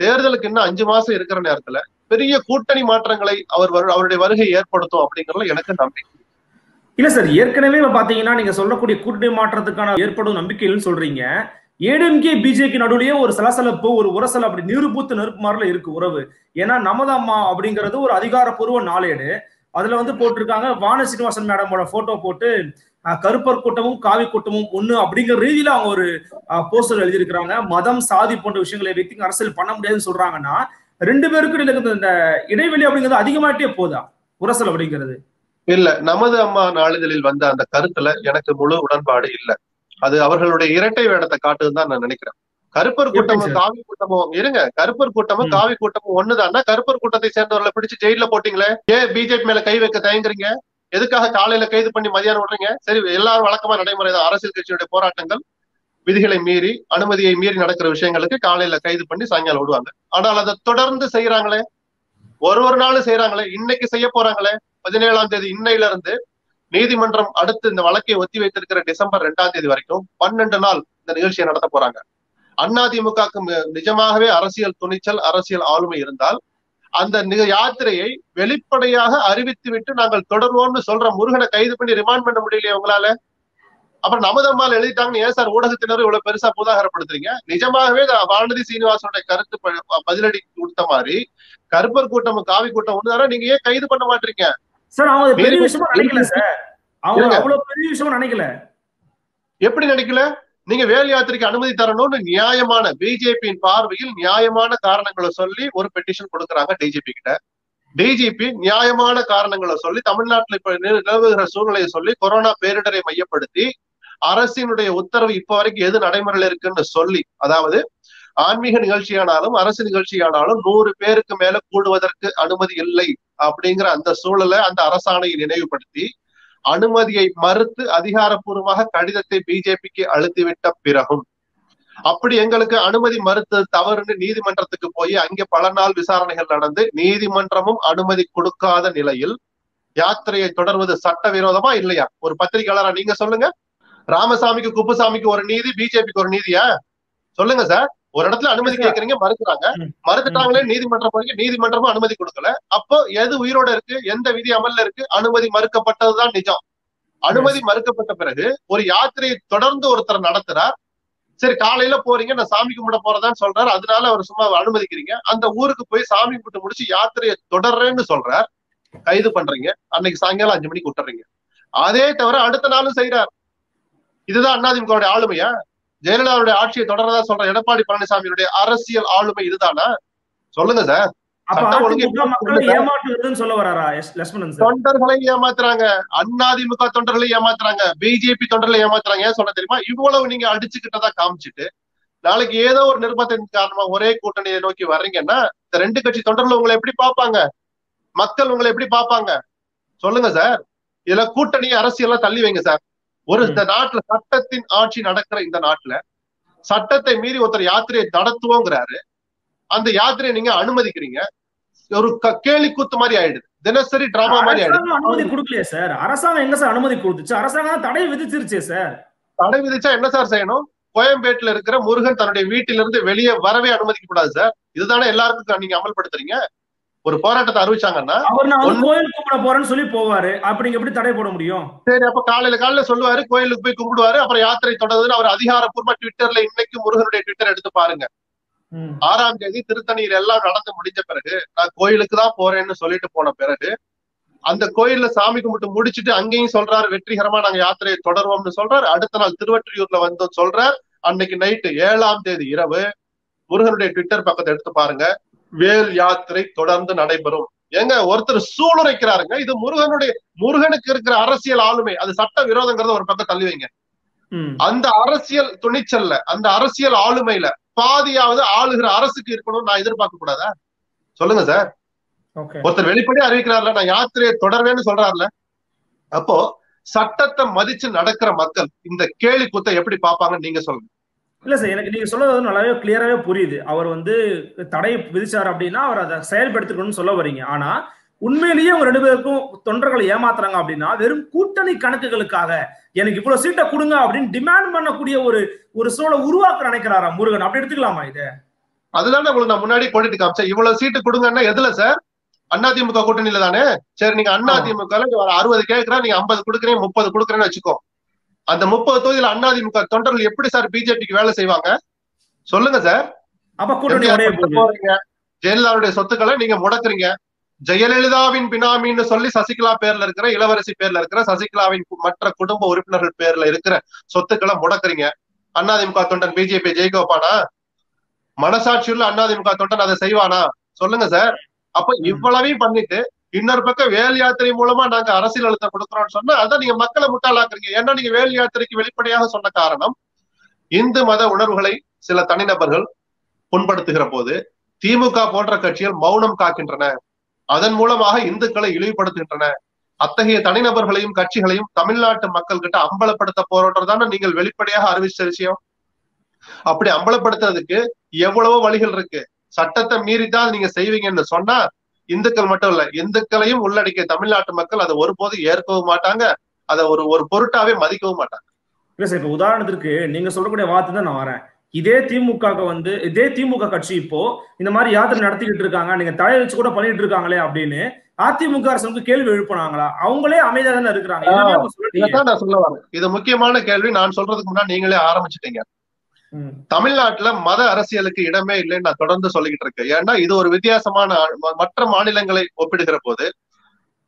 தேர்தலுக்கு இன்னும் 5 மாசம் இருக்கிற நேரத்துல பெரிய கூட்டணி மாற்றங்களை அவருடைய வருகை ஏற்படுத்தும் அப்படிங்கறதுல எனக்கு நம்பிக்கை இல்ல சார். ஏற்கனவே பாத்தீங்கன்னா நீங்க சொல்லக்கூடிய கூட்டணி மாற்றத்துக்கான ஏற்படும் நம்பிக்கைன்னு சொல்றீங்க. ஏடிஎம்கே பிஜேபி நடுவுலயே ஒரு சலசலப்பு, ஒரு உரசல், அப்படி நீருபூத்து நெருப்புமாரில இருக்கு உறவு. ஏன்னா நமதம்மா அப்படிங்கிறது ஒரு அதிகாரப்பூர்வ நாளேடு. அதுல போட்டிருக்காங்க வான சீனிவாசன் மேடமோட போட்டோ போட்டு கருப்பர் கூட்டமும் காவி கூட்டமும் ஒண்ணு அப்படிங்கிற ரீதியில அவங்க ஒரு போஸ்டர் எழுதியிருக்கிறாங்க. மதம், சாதி போன்ற விஷயங்களை வைத்து அரசியல் பண்ண முடியாதுன்னு சொல்றாங்கன்னா 2 பேருக்கும் இந்த இடைவெளி அப்படிங்கிறது அதிகமாகிட்டே போதா உரசல் அப்படிங்கிறது? இல்ல, நமது அம்மா நாளிதழில் வந்த அந்த கருத்துல எனக்கு முழு உடன்பாடு இல்ல. அது அவர்களுடைய இரட்டை வேடத்தை காட்டுன்னு தான் நான் நினைக்கிறேன். கருப்பர் கூட்டமும் காவி கூட்டமும் இருங்க, கருப்பர் கூட்டமும் காவி கூட்டமும் ஒண்ணுதான்னா கருப்பர் கூட்டத்தை சேர்ந்தவர்களை பிடிச்சு ஜெயில போட்டீங்களே, ஏன் பிஜேபி மேல கை வைக்க தயங்குறீங்க? எதுக்காக காலையில கைது பண்ணி மதியானம் விடுறீங்க? சரி, எல்லாரும் வழக்கமா நடைமுறை தான். அரசியல் கட்சியுடைய போராட்டங்கள் விதிகளை மீறி, அனுமதியை மீறி நடக்கிற விஷயங்களுக்கு காலையில கைது பண்ணி சாயங்காலம் விடுவாங்க. ஆனால் அதை தொடர்ந்து செய்யறாங்களே, ஒரு நாள் செய்யறாங்களே, இன்னைக்கு செய்ய போறாங்களே, 17ஆம் தேதி இன்னையில இருந்து நீதிமன்றம் அடுத்து இந்த வழக்கை ஒத்தி வைத்திருக்கிற டிசம்பர் 2ஆம் தேதி வரைக்கும் 12 நாள் இந்த நிகழ்ச்சியை நடத்த போறாங்க. அதிமுகவுக்கு நிஜமாகவே அரசியல் துணிச்சல், அரசியல் ஆளுமை இருந்தால் அந்த யாத்திரையை வெளிப்படையாக அறிவித்து விட்டு நாங்கள் தொடர்வோம்னு சொல்ற முருகனை கைது பண்ணி ரிமாண்ட் பண்ண முடியலையே உங்களால. அப்புறம் நமதம்மால் எழுதிட்டாங்கன்னு ஏன் சார் ஊடகத்தினர் இவ்வளவு பெருசா உதாகரப்படுத்துறீங்க? நிஜமாகவே வானதி சீனிவாசனுடைய கருத்து பதிலடி கொடுத்த மாதிரி கருப்பர் கூட்டம் காவி கூட்டம் ஒண்ணுதானா? நீங்க ஏன் கைது பண்ண மாட்டீங்க சார்? அவங்க பெரிய விஷயமா நினைக்கல சார், அவங்க அவ்வளவு பெரிய விஷயமா நினைக்கல. எப்படி நினைக்கல? நீங்க வேல் யாத்திரைக்கு அனுமதி தரணும்னு நியாயமான, பிஜேபியின் பார்வையில் நியாயமான காரணங்களை சொல்லி ஒரு பெட்டிஷன் கொடுக்குறாங்க டிஜிபி கிட்ட. டிஜிபி நியாயமான காரணங்களை சொல்லி, தமிழ்நாட்டில் இப்ப நிலவுகிற சூழ்நிலையை சொல்லி, கொரோனா பேரிடரை மையப்படுத்தி, அரசினுடைய உத்தரவு இப்ப வரைக்கும் எது நடைமுறையில் இருக்குன்னு சொல்லி, அதாவது ஆன்மீக நிகழ்ச்சியானாலும் அரசு நிகழ்ச்சியானாலும் 100 பேருக்கு மேல கூடுவதற்கு அனுமதி இல்லை அப்படிங்கிற அந்த சூழலை, அந்த அரசாணையை நினைவுபடுத்தி அனுமதியை மறுத்து அதிகாரப்பூர்வமாக கடிதத்தை பிஜேபிக்கு அழுத்திவிட்ட பிறகும் அப்படி எங்களுக்கு அனுமதி மறுத்தது தவறுன்னு நீதிமன்றத்துக்கு போய் அங்கே பல நாள் விசாரணைகள் நடந்து நீதிமன்றமும் அனுமதி கொடுக்காத நிலையில் யாத்திரையை தொடர்வது சட்டவிரோதமா இல்லையா? ஒரு பத்திரிகையாளரா நீங்க சொல்லுங்க. ராமசாமிக்கு, குப்புசாமிக்கு ஒரு நீதி, பிஜேபிக்கு ஒரு நீதியா? சொல்லுங்க சார். ஒரு இடத்துல அனுமதி கேட்கறீங்க, மறுக்கிறாங்க, மறுத்துட்டாங்களே நீதிமன்றம் போய், நீதிமன்றமும் அனுமதி கொடுக்கல. அப்போ எது உயிரோட இருக்கு? எந்த விதி அமல்ல இருக்கு? அனுமதி மறுக்கப்பட்டதுதான் நிஜம். அனுமதி மறுக்கப்பட்ட பிறகு ஒரு யாத்திரையை தொடர்ந்து ஒருத்தர் நடத்துறார். சரி, காலையில போறீங்க, நான் சாமி கும்பிட போறதான்னு சொல்றாரு, அதனால அவர் சும்மா அனுமதிக்கிறீங்க. அந்த ஊருக்கு போய் சாமி கும்பிட்டு முடிச்சு யாத்திரையை தொடர்றேன்னு சொல்றார், கைது பண்றீங்க, அன்னைக்கு சாயங்காலம் 5 மணிக்கு விட்டுறீங்க. அதே தவிர அடுத்த நாளும் செய்யறார். இதுதான் அண்ணாதிமுகவுடைய ஆளுமையா? ஜெயலலிதாவுடைய ஆட்சியை தொடர்றதா சொல்ற எடப்பாடி பழனிசாமியுடைய அரசியல் ஆளுமை இதுதானா? சொல்லுங்க சார். தொண்டர்களை ஏமாத்துறாங்க, அண்ணாதிமுக தொண்டர்களை ஏமாத்துறாங்க, பிஜேபி தொண்டர்களை ஏமாத்துறாங்க. ஏன் சொல்ல தெரியுமா? இவ்வளவு நீங்க அடிச்சுக்கிட்டதா காமிச்சிட்டு நாளைக்கு ஏதோ ஒரு நிர்பந்தத்தின் காரணமா ஒரே கூட்டணியை நோக்கி வர்றீங்கன்னா இந்த 2 கட்சி தொண்டர்கள் உங்களை எப்படி பார்ப்பாங்க? மக்கள் உங்களை எப்படி பார்ப்பாங்க? சொல்லுங்க சார். இதுல கூட்டணி அரசியல்லாம் தள்ளி வைங்க சார். ஒரு இந்த நாட்டுல சட்டத்தின் ஆட்சி நடக்கிற இந்த நாட்டுல சட்டத்தை மீறி ஒருத்தர் யாத்திரையை நடத்துவோங்கிறாரு, அந்த யாத்திரையை நீங்க அனுமதிக்கிறீங்க. ஒரு கேலி கூத்து மாதிரி ஆயிடுது, தினசரி டிராமா மாதிரி ஆயிடுது. அனுமதி கொடுக்கலையே சார் அரசாங்கம். எங்க சார் அனுமதி கொடுத்துச்சு? அரசாங்கம் தடை விதிச்சிருச்சே சார். தடை விதிச்சா என்ன சார் செய்யணும்? கோயம்பேட்டுல இருக்கிற முருகன் தன்னுடைய வீட்டிலிருந்து வெளியே வரவே அனுமதிக்க கூடாது சார். இதுதானே எல்லாருக்கும் நீங்க அமல்படுத்துறீங்க. ஒரு போராட்டத்தை அறிவிச்சாங்கன்னா கோயிலுக்கு கும்பிட போறேன்னு சொல்லி போவாரு, அப்படி எப்படி தடை போட முடியும்? சரி, அப்ப காலையில சொல்லுவாரு கோயிலுக்கு போய் கும்பிடுவாரு, அப்புறம் யாத்திரை தொடர்ந்து அவர் அதிகாரப்பூர்வமா ட்விட்டர்ல, இன்னைக்கு முருகனுடைய ட்விட்டர் எடுத்து பாருங்க, 6ஆம் தேதி திருத்தணியில் எல்லாம் நடந்து முடிஞ்ச பிறகு நான் கோயிலுக்கு தான் போறேன்னு சொல்லிட்டு போன பிறகு அந்த கோயில்ல சாமி கும்பிட்டு முடிச்சுட்டு அங்கேயும் சொல்றாரு வெற்றிகரமா நாங்க யாத்திரையை தொடர்வோம்னு சொல்றாரு. அடுத்த நாள் திருவற்றியூர்ல வந்து சொல்றாரு, அன்னைக்கு நைட்டு 7ஆம் தேதி இரவு முருகனுடைய ட்விட்டர் பக்கத்தை எடுத்து பாருங்க, வேல் யாத்திரை தொடர்ந்து நடைபெறும். எங்க ஒருத்தர் சூளுரைக்கிறாருங்க. இது முருகனுக்கு இருக்கிற அரசியல் ஆளுமை. அது சட்ட விரோதங்கிறத ஒரு பக்கம் தள்ளி வைங்க. அந்த அரசியல் துணிச்சல்ல, அந்த அரசியல் ஆளுமையில பாதியாவது ஆளுகிற அரசுக்கு இருக்கணும். நான் எதிர்பார்க்க கூடாதா? சொல்லுங்க சார். ஒருத்தர் வெளிப்படையா அறிவிக்கிறாருல, நான் யாத்திரையை தொடர்வேன்னு சொல்றாருல, அப்போ சட்டத்தை மதிச்சு நடக்கிற மக்கள் இந்த கேலி கூத்த எப்படி பார்ப்பாங்கன்னு நீங்க சொல்லுங்க. இல்ல சார், எனக்கு நீங்க சொல்றது நல்லாவே கிளியராகவே புரியுது. அவர் தடை விதிச்சார் அப்படின்னா அவர் அதை செயல்படுத்திக்கணும்னு சொல்ல வரீங்க. ஆனா உண்மையிலேயே அவங்க 2 பேருக்கும் தொண்டர்களை ஏமாத்துறாங்க அப்படின்னா வெறும் கூட்டணி கணக்குகளுக்காக எனக்கு இவ்வளவு சீட்டை கொடுங்க அப்படின்னு டிமாண்ட் பண்ணக்கூடிய ஒரு சூழலை உருவாக்க நினைக்கிறாரா முருகன்? அப்படி எடுத்துக்கலாமா இதை? அதுதான் உங்களுக்கு நான் முன்னாடி போட்டுட்டு காமிச்சேன். இவ்வளவு சீட்டு கொடுங்கன்னா எதுல சார்? அதிமுக கூட்டணியில தானே. சரி, நீங்க அதிமுக 60 கேட்கிறா, நீங்க 50 கொடுக்குறீங்க, 30 கொடுக்குறேன்னு வச்சுக்கோ. அந்த 30 தொகுதியில அதிமுக தொண்டர்கள் எப்படி சார் பிஜேபிக்கு வேலை செய்வாங்க? சொல்லுங்க சார். ஜெயலலிதாவுடைய சொத்துக்களை நீங்க முடக்குறீங்க. ஜெயலலிதாவின் பினாமின்னு சொல்லி சசிகலா பேர்ல இருக்கிற, இளவரசி பேர்ல இருக்கிற, சசிகலாவின் மற்ற குடும்ப உறுப்பினர்கள் பேர்ல இருக்கிற சொத்துக்களை முடக்குறீங்க. அதிமுக தொண்டன் பிஜேபி ஜெயிக்க வைப்பானா? மனசாட்சியுள்ள அதிமுக தொண்டன் அதை செய்வானா? சொல்லுங்க சார். அப்ப இவ்வளவையும் பண்ணிட்டு இன்னொரு பக்கம் வேல் யாத்திரை மூலமா நாங்க அரசியல் அழுத்தம் கொடுக்குறோம்னு சொன்னா அதான் நீங்க மக்களை முட்டாளாக்குறீங்க. ஏன்னா நீங்க வேல் யாத்திரைக்கு வெளிப்படையாக சொன்ன காரணம், இந்து மத உணர்வுகளை சில தனிநபர்கள் புண்படுத்துகிற போது திமுக போன்ற கட்சிகள் மௌனம் காக்கின்றன, அதன் மூலமாக இந்துக்களை இழிவுபடுத்துகின்றன. அத்தகைய தனிநபர்களையும் கட்சிகளையும் தமிழ்நாட்டு மக்கள் கிட்ட அம்பலப்படுத்த போறோன்றதான நீங்கள் வெளிப்படையாக அறிவிச்ச விஷயம். அப்படி அம்பலப்படுத்துறதுக்கு எவ்வளவோ வழிகள் இருக்கு. சட்டத்தை மீறிதான் நீங்க செய்வீங்கன்னு சொன்னா இந்துக்கள் மட்டும் இல்ல, இந்துக்களையும் உள்ளடக்கிய தமிழ்நாட்டு மக்கள் அதை ஒருபோது ஏற்கவும் மாட்டாங்க, அதை ஒரு பொருட்டாவே மதிக்கவும் மாட்டாங்க. இல்ல சார், இப்ப உதாரணத்திற்கு நீங்க சொல்லக்கூடிய வார்த்தை தான் நான் வரேன். இதே திமுக கட்சி இப்போ இந்த மாதிரி யாத்திரை நடத்திக்கிட்டு இருக்காங்க, நீங்க தலை வச்சு கூட பண்ணிட்டு இருக்காங்களே அப்படின்னு அதிமுக அரசுக்கு கேள்வி எழுப்புனாங்களா? அவங்களே அமைதியா தானே இருக்கிறாங்க. நான் சொல்ல வரேன், இது முக்கியமான கேள்வி. நான் சொல்றதுக்கு முன்னாடி நீங்களே ஆரம்பிச்சுட்டீங்க. தமிழ்நாட்டுல மத அரசியலுக்கு இடமே இல்லைன்னு நான் தொடர்ந்து சொல்லிக்கிட்டு இருக்கேன். ஏன்னா இது ஒரு வித்தியாசமான, மற்ற மாநிலங்களை ஒப்பிடுகிற போது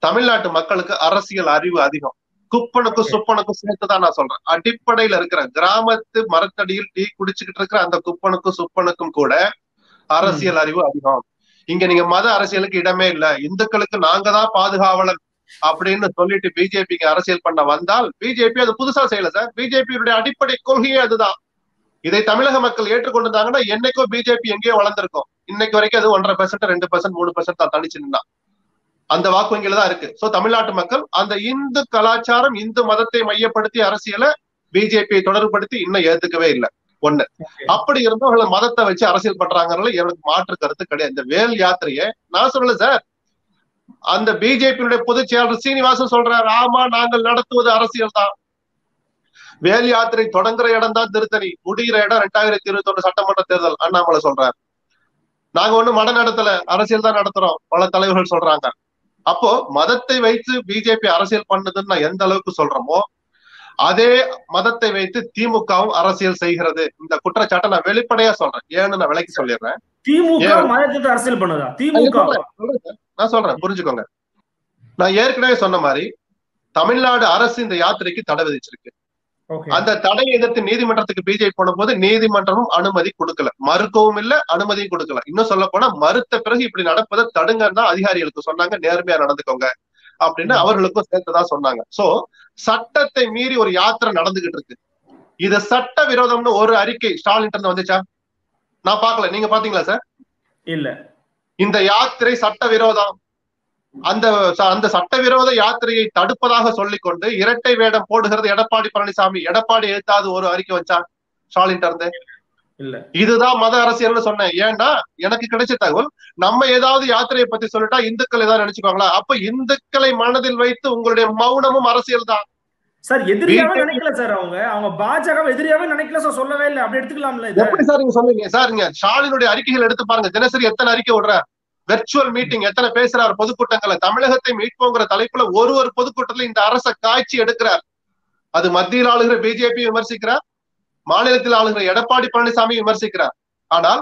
தமிழ்நாட்டு மக்களுக்கு அரசியல் அறிவு அதிகம். குப்பனுக்கும் சுப்பனுக்கும் சேர்த்துதான் நான் சொல்றேன். அடிப்படையில இருக்கிற கிராமத்து மரத்தடியில் டீ குடிச்சுக்கிட்டு இருக்கிற அந்த குப்பனுக்கும் சுப்பனுக்கும் கூட அரசியல் அறிவு அதிகம். இங்க நீங்க மத அரசியலுக்கு இடமே இல்லை, இந்துக்களுக்கு நாங்க தான் பாதுகாவலர் அப்படின்னு சொல்லிட்டு பிஜேபிக்கு அரசியல் பண்ண வந்தால் பிஜேபி அது புதுசா செய்யல சார். பிஜேபியுடைய அடிப்படை கொள்கையே அதுதான். இதை தமிழக மக்கள் ஏற்றுக்கொண்டிருந்தாங்கன்னா என்னைக்கோ பிஜேபி எங்கேயோ வளர்ந்திருக்கும். இன்னைக்கு வரைக்கும் அது 1.5%, 2%, 3% தான் தனிச்சு நின்னா அந்த வாக்கு வங்கியில தான் இருக்கு. சோ தமிழ்நாட்டு மக்கள் அந்த இந்து கலாச்சாரம், இந்து மதத்தை மையப்படுத்தி அரசியலை பிஜேபியை தொடர்புபடுத்தி இன்னும் ஏத்துக்கவே இல்லை. 1 அப்படி இருந்தவங்க மதத்தை வச்சு அரசியல் பண்றாங்கனால எனக்கு மாற்று கருத்து கிடையாது. இந்த வேல் யாத்திரையை நான் சொல்லல சார். அந்த பிஜேபியுடைய பொதுச் செயலாளர் சீனிவாசன் சொல்றாரு, ஆமா நாங்கள் நடத்துவது அரசியல் தான். வேல் யாத்திரை தொடங்குற இடம் தான் திருத்தணி, முடிகிற இடம் 2021 சட்டமன்ற தேர்தல் அண்ணாமலை சொல்றாரு. நாங்க ஒண்ணு மட நடத்தல, அரசியல் தான் நடத்துறோம், பல தலைவர்கள் சொல்றாங்க. அப்போ மதத்தை வைத்து பிஜேபி அரசியல் பண்ணதுன்னு நான் எந்த அளவுக்கு சொல்றோமோ அதே மதத்தை வைத்து திமுகவும் அரசியல் செய்கிறது. இந்த குற்றச்சாட்டை நான் வெளிப்படையா சொல்றேன், ஏன்னு நான் விளக்கி சொல்லிடுறேன். திமுக மதத்தை அரசியல் பண்ணுதா? திமுக நான் சொல்றேன், புரிஞ்சுக்கோங்க. நான் ஏற்கனவே சொன்ன மாதிரி தமிழ்நாடு அரசு இந்த யாத்திரைக்கு தடை விதிச்சிருக்கு. அந்த தடையை எதிர்த்து நீதிமன்றத்துக்கு பிஜேபி போடும்போது நீதிமன்றமும் அனுமதி கொடுக்கல, மறுக்கவும் இல்லை, அனுமதியும் கொடுக்கல. இன்னும் சொல்ல போனா மறுத்த பிறகு இப்படி நடப்பதை தடுங்கன்னு தான் அதிகாரிகளுக்கு சொன்னாங்க, நேர்மையா நடந்துக்கோங்க அப்படின்னு அவர்களுக்கும் சேர்த்துதான் சொன்னாங்க. சோ சட்டத்தை மீறி ஒரு யாத்திரை நடந்துகிட்டு இருக்கு. இது சட்ட விரோதம்னு ஒரு அறிக்கை ஸ்டாலின் இருந்து வந்துச்சா? நான் பாக்கல. நீங்க பாத்தீங்களா சார்? இல்ல. இந்த யாத்திரை சட்ட விரோதம். அந்த அந்த சட்டவிரோத யாத்திரையை தடுப்பதாக சொல்லிக்கொண்டு இரட்டை வேடம் போடுகிறது எடப்பாடி பழனிசாமி. எடப்பாடி எழுத்தாது ஒரு அறிக்கை வச்சா ஸ்டாலின் இருந்து? இல்ல. இதுதான் மத அரசியல்னு சொன்னேன். ஏன்னா எனக்கு கிடைச்ச தகவல், நம்ம ஏதாவது யாத்திரையை பத்தி சொல்லிட்டா இந்துக்கள் ஏதாவது நினைச்சுக்கோங்களா? அப்ப இந்துக்களை மனதில் வைத்து உங்களுடைய மௌனமும் அரசியல் தான் சார். எதிரியாவே நினைக்கல சார் அவங்க, அவங்க பாஜக எதிரியாவே நினைக்கல சார், சொல்லவே இல்லை. அப்படி எடுத்துக்கலாம்ல. எப்படி சார் நீங்க சொன்னீங்க சார்? நீங்க ஸ்டாலினுடைய அறிக்கைகள் எடுத்து பாருங்க, தினசரி எத்தனை அறிக்கை விடுற, வெர்ச்சுவல் மீட்டிங் எத்தனை பேசுறாரு, பொதுக்கூட்டங்களை. தமிழகத்தை மீட்போங்கிற தலைப்புல ஒரு ஒரு பொதுக்கூட்டத்துல இந்த அரசை காய்ச்சி எடுக்கிறார். அது மத்தியில் ஆளுகிற பிஜேபி விமர்சிக்கிறார், மாநிலத்தில் ஆளுகிற எடப்பாடி பழனிசாமி விமர்சிக்கிறார். ஆனால்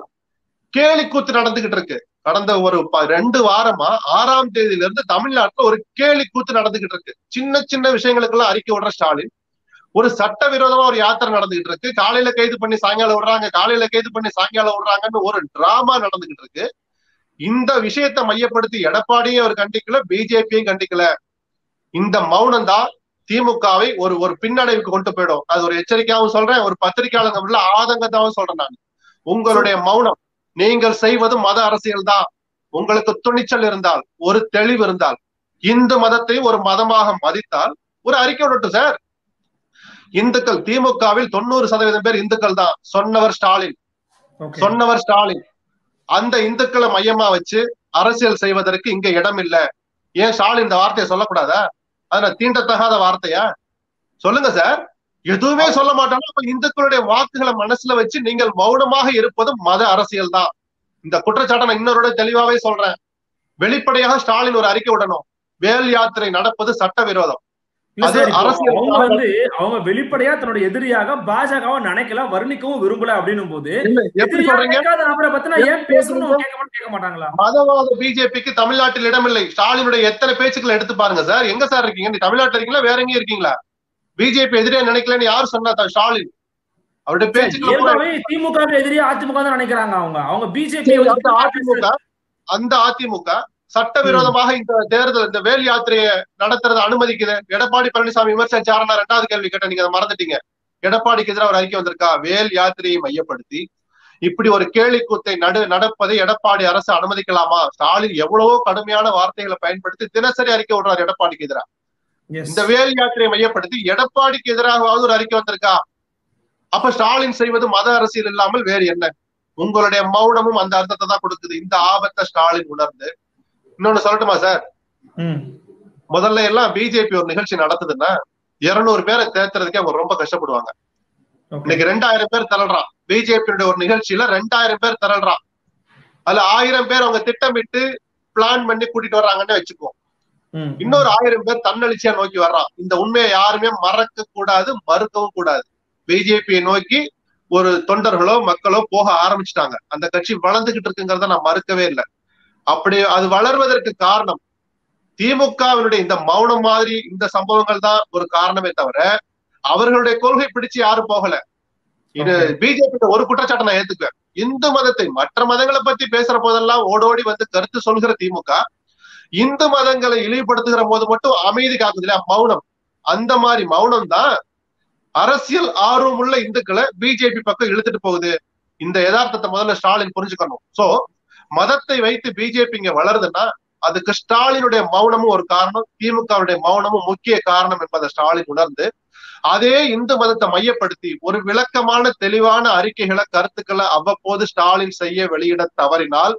கேலி கூத்து நடந்துகிட்டு இருக்கு. கடந்த ஒரு 2 வாரமா 6ஆம் தேதியில இருந்து தமிழ்நாட்டுல ஒரு கேலி கூத்து நடந்துகிட்டு இருக்கு. சின்ன சின்ன விஷயங்களுக்கெல்லாம் அறிக்கை விடுற ஸ்டாலின். ஒரு சட்ட விரோதமா ஒரு யாத்திரை நடந்துகிட்டு இருக்கு. காலையில கைது பண்ணி சாயங்காலம் விடுறாங்க, காலையில கைது பண்ணி சாயங்காலம் விடுறாங்கன்னு ஒரு டிராமா நடந்துகிட்டு இருக்கு. இந்த விஷயத்தை மையப்படுத்தி எடப்பாடியும் அவர் கண்டிக்கல, பிஜேபியும் கண்டிக்கல. இந்த மௌனம் தான் திமுகவை ஒரு ஒரு பின்னடைவுக்கு கொண்டு போயிடும். அது ஒரு எச்சரிக்கையாகவும் சொல்றேன், ஒரு பத்திரிகையாளர்கள் உள்ள ஆதங்கத்தாவும் சொல்றேன். நான் உங்களுடைய மௌனம், நீங்கள் செய்வது மத அரசியல் தான். உங்களுக்கு துணிச்சல் இருந்தால், ஒரு தெளிவு இருந்தால், இந்து மதத்தை ஒரு மதமாக மதித்தால் ஒரு அறிக்கை விடட்டும் சார். இந்துக்கள் திமுகவில் 90% பேர் இந்துக்கள் தான். சொன்னவர் ஸ்டாலின். அந்த இந்துக்களை மையமா வச்சு அரசியல் செய்வதற்கு இங்க இடம் இல்ல. ஏன் ஸ்டாலின் இந்த வார்த்தையை சொல்லக்கூடாதா? அதனால தீண்டத்தகாத வார்த்தையா சொல்லுங்க சார். எதுவுமே சொல்ல மாட்டாலும் இந்துக்களுடைய வாக்குகளை மனசுல வச்சு நீங்கள் மௌனமாக இருப்பதும் மத அரசியல் தான். இந்த குற்றச்சாட்டை நான் இன்னொரு தெளிவாவே சொல்றேன். வெளிப்படையாக ஸ்டாலின் ஒரு அறிக்கை விடணும், வேல் யாத்திரை நடப்பது சட்டவிரோதம். அவங்க வந்து அவங்க வெளிப்படையா தன்னோட எதிரியாக பாஜகவை நினைக்கல, வர்ணிக்கவும் விரும்பல. அப்படின்னும் போது மதவாத பிஜேபிக்கு தமிழ்நாட்டில் இடமில்லை. ஸ்டாலினுடைய எத்தனை பேச்சுக்களை எடுத்து பாருங்க சார். எங்க சார் இருக்கீங்க? நீ தமிழ்நாட்டில் இருக்கீங்களா? வேற எங்கேயும் இருக்கீங்களா? பிஜேபி எதிரியா நினைக்கலன்னு யாரு சொன்னா? ஸ்டாலின் அவருடைய பேச்சுக்கள் திமுக எதிரியா அதிமுக தான் நினைக்கிறாங்க அவங்க. அவங்க பிஜேபி அதிமுக, அந்த அதிமுக சட்டவிரோதமாக இந்த தேர்தல், இந்த வேல் யாத்திரையை நடத்துறது அனுமதிக்குது. எடப்பாடி பழனிசாமி விமர்சிச்சாருன்னா 2வது கேள்வி கேட்டேன், நீங்க அதை மறந்துட்டீங்க. எடப்பாடிக்கு எதிராக ஒரு அறிக்கை வந்திருக்கா? வேல் யாத்திரையை மையப்படுத்தி இப்படி ஒரு கேலி கூத்தை நடப்பதை எடப்பாடி அரசு அனுமதிக்கலாமா? ஸ்டாலின் எவ்வளவோ கடுமையான வார்த்தைகளை பயன்படுத்தி தினசரி அறிக்கை விடுறாரு எடப்பாடிக்கு எதிராக. இந்த வேல் யாத்திரையை மையப்படுத்தி எடப்பாடிக்கு எதிராகவாவது ஒரு அறிக்கை வந்திருக்கா? அப்ப ஸ்டாலின் செய்வது மத அரசியல் இல்லாமல் வேறு என்ன? உங்களுடைய மௌனமும் அந்த அர்த்தத்தை தான் கொடுக்குது. இந்த ஆபத்தை ஸ்டாலின் உணர்ந்து இன்னொன்னு சொல்லட்டுமா சார்? முதல்ல எல்லாம் பிஜேபி ஒரு நிகழ்ச்சி நடத்துதுன்னா 200 பேரை தேர்த்துறதுக்கே அவங்க ரொம்ப கஷ்டப்படுவாங்க. இன்னைக்கு 2000 பேர் திரள்றான். பிஜேபியோட ஒரு நிகழ்ச்சியில 2000 பேர் திரள்றான். அதுல 1000 பேர் அவங்க திட்டமிட்டு பிளான் பண்ணி கூட்டிட்டு வர்றாங்கன்னு வச்சுக்குவோம். இன்னொரு 1000 பேர் தன்னெழுச்சியா நோக்கி வர்றான். இந்த உண்மையை யாருமே மறக்க கூடாது, மறுக்கவும் கூடாது. பிஜேபியை நோக்கி ஒரு தொண்டர்களோ மக்களோ போக ஆரம்பிச்சுட்டாங்க. அந்த கட்சி வளர்ந்துகிட்டு இருக்குங்கிறத நான் மறுக்கவே இல்லை. அப்படி அது வளர்வதற்கு காரணம் திமுகவினுடைய இந்த மௌனம் மாதிரி இந்த சம்பவங்கள் தான் ஒரு காரணமே தவிர அவர்களுடைய கொள்கை பிடிச்சு யாரும் போகல. இது பிஜேபி ஒரு குற்றச்சாட்டை நான் ஏத்துக்குவேன். இந்து மதத்தை மற்ற மதங்களை பத்தி பேசுற போதெல்லாம் ஓடோடி வந்து கருத்து சொல்கிற திமுக, இந்து மதங்களை இழிவுபடுத்துகிற போது மட்டும் அமைதி காக்குது இல்லையா, மௌனம். அந்த மாதிரி மௌனம் தான் அரசியல் ஆர்வம் உள்ள இந்துக்களை பிஜேபி பக்கம் இழுத்துட்டு போகுது. இந்த யதார்த்தத்தை முதல்ல ஸ்டாலின் புரிஞ்சுக்கணும். சோ மதத்தை வைத்து பிஜேபி இங்க வளருதுன்னா அதுக்கு ஸ்டாலினுடைய மௌனமும் ஒரு காரணம், திமுகவுடைய மௌனமும் முக்கிய காரணம் என்பதை ஸ்டாலின் உணர்ந்து அதே இந்து மதத்தை மையப்படுத்தி ஒரு விளக்கமான தெளிவான அறிக்கைகளை, கருத்துக்களை அவ்வப்போது ஸ்டாலின் செய்ய வெளியிட தவறினால்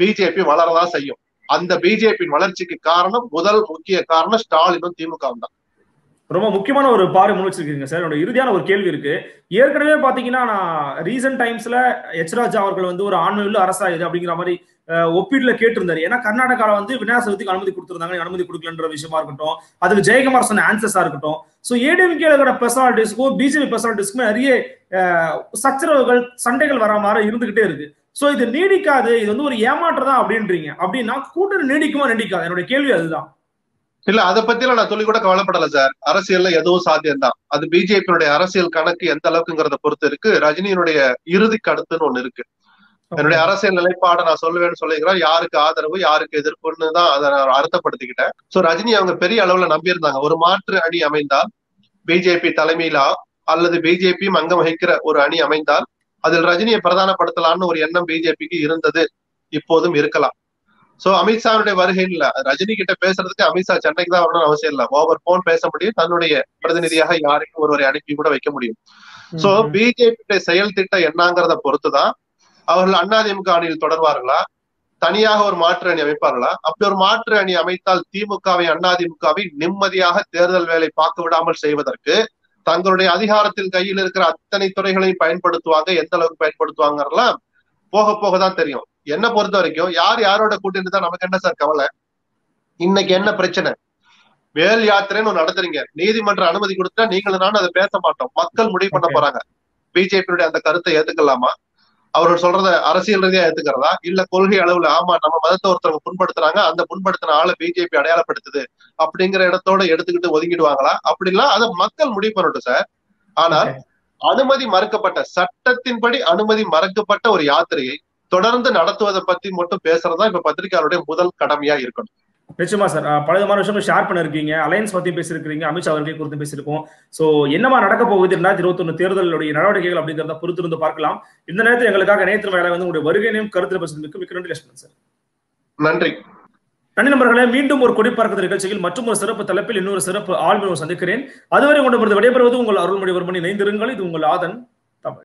பிஜேபி வளரதா செய்யும். அந்த பிஜேபியின் வளர்ச்சிக்கு காரணம், முதல் முக்கிய காரணம் ஸ்டாலினும் திமுகவும் தான். ரொம்ப முக்கியமான ஒரு பாரு முன் வச்சிருக்கீங்க சார். என்னோட இறுதியான ஒரு கேள்வி இருக்கு. ஏற்கனவே பாத்தீங்கன்னா ரீசன்ட் டைம்ஸ்ல எச் ராஜா அவர்கள் வந்து ஒரு ஆன்மீக அரசாயுது அப்படிங்கிற மாதிரி ஒப்பீடுல கேட்டிருந்தாரு. ஏன்னா கர்நாடகாவில் வந்து விநாயகர் சதுர்த்திக்கு அனுமதி கொடுத்திருந்தாங்க, அனுமதி கொடுக்கலன்ற விஷயமா இருக்கட்டும், அதுக்கு ஜெயக்குமார் சொன்ன ஆன்சர்ஸா இருக்கட்டும். சோ ஏடிஎம்கே இருக்கிற பெர்சனாலிட்டிஸ்க்கும் பிஜேபி பெர்சனாலிட்டிஸ்க்கும் நிறைய சச்சரவுகள் சண்டைகள் வர மாதிரி இருந்துகிட்டே இருக்கு. சோ இது நீடிக்காது, இது வந்து ஒரு ஏமாற்றதான் அப்படின்றீங்க. அப்படின்னா கூட்டணி நீடிக்குமா நீடிக்காது? என்னோட கேள்வி அதுதான். இல்ல, அதை பத்திலாம் நான் துளி கூட கவலைப்படல சார். அரசியல்ல எதுவும் சாத்தியம்தான். அது பிஜேபியினுடைய அரசியல் கணக்கு எந்த அளவுக்குங்கிறத பொறுத்து இருக்கு. ரஜினியினுடைய இறுதி கடுத்துன்னு ஒண்ணு இருக்கு. என்னுடைய அரசியல் நிலைப்பாடை நான் சொல்லுவேன்னு சொல்லிக்கிறேன். யாருக்கு ஆதரவு யாருக்கு எதிர்ப்புன்னு தான் அதை நான் அர்த்தப்படுத்திக்கிட்டேன். சோ ரஜினி அவங்க பெரிய அளவுல நம்பியிருந்தாங்க, ஒரு மாற்று அணி அமைந்தால் பிஜேபி தலைமையிலா அல்லது பிஜேபியும் அங்கம் வகிக்கிற ஒரு அணி அமைந்தால் அதில் ரஜினியை பிரதானப்படுத்தலாம்னு ஒரு எண்ணம் பிஜேபிக்கு இருந்தது, இப்போதும் இருக்கலாம். சோ அமித்ஷாவுடைய வருகை இல்ல, ரஜினி கிட்ட பேசுறதுக்கு அமித்ஷா சென்னைக்கு தான் வரணும்னு அவசியம் இல்ல. ஓவர் போன் பேச முடியும், தன்னுடைய பிரதிநிதியாக யாரையும் ஒருவரை அனுப்பி கூட வைக்க முடியும். சோ பிஜேபி செயல் திட்டம் என்னங்கிறத பொறுத்துதான் அவர்கள் அதிமுக அணியில் தொடர்வார்களா, தனியாக ஒரு மாற்று அணி அமைப்பார்களா. அப்படி ஒரு மாற்று அணி அமைத்தால் திமுகவை அதிமுகவை நிம்மதியாக தேர்தல் வேலை பார்க்க விடாமல் செய்வதற்கு தங்களுடைய அதிகாரத்தில் கையில் இருக்கிற அத்தனை துறைகளையும் பயன்படுத்துவாங்க. எந்த அளவுக்கு பயன்படுத்துவாங்கலாம் போக போகதான் தெரியும். என்ன பொறுத்த வரைக்கும் யார் யாரோட கூட்டணி தான் நமக்கு என்ன சார் கவலை. இன்னைக்கு என்ன பிரச்சனை, வேல் யாத்திரைன்னு ஒண்ணு நடத்துறீங்க, நீதிமன்ற அனுமதி கொடுத்தா நீங்களும் நானும் அதை பேச மாட்டோம், மக்கள் முடிவு பண்ண போறாங்க. பிஜேபியுடைய அந்த கருத்தை ஏத்துக்கலாமா, அவர்கள் சொல்றத அரசியல் ரீதியா ஏத்துக்கிறதா, இல்ல கொள்கை அளவுல ஆமா நம்ம மதத்தை ஒருத்தவங்க புண்படுத்துறாங்க, அந்த புண்படுத்தின ஆளை பிஜேபி அடையாளப்படுத்துது அப்படிங்கிற இடத்தோட எடுத்துக்கிட்டு ஒதுங்கிடுவாங்களா, அப்படிலாம் அதை மக்கள் முடிவு பண்ணட்டும் சார். ஆனால் அனுமதி மறுக்கப்பட்ட, சட்டத்தின்படி அனுமதி மறுக்கப்பட்ட ஒரு யாத்திரையை தொடர்ந்து நடத்துவதை பத்தி மட்டும் பேசுறதுதான் இப்ப பத்திரிகையாளருடைய முதல் கடமையா இருக்கணும். நிச்சயமா சார். பல விதமான விஷயங்கள் ஷேர் பண்ணிருக்கீங்க, அலையன்ஸ் பத்தி பேசிருக்கீங்க, அமித்ஷா அவர்களே குறித்து பேசியிருக்கோம். சோ என்னமா நடக்க போகுது 2021 தேர்தலுடைய நடவடிக்கைகள் அப்படிங்கிறத பொறுத்திருந்து பார்க்கலாம். இந்த நேரத்தில் எங்களுக்காக நேற்று வேலை வந்து உங்களுடைய வருகையினையும் கருத்து பேசுறதுக்கு மிக்க நன்றி லட்சுமணன் சார். நன்றி. நன்றி நண்பர்களே. மீண்டும் ஒரு கொடி பறக்குது நிகழ்ச்சியில் மற்றும் ஒரு சிறப்பு தலைப்பில் இன்னொரு சிறப்பு ஆளுமையை சந்திக்கிறேன். அதுவரை கொண்டு விடைபெறுவது உங்கள் அருள்மொழிவர்மன். இணைந்திருங்கள். இது உங்கள் ஆதன்.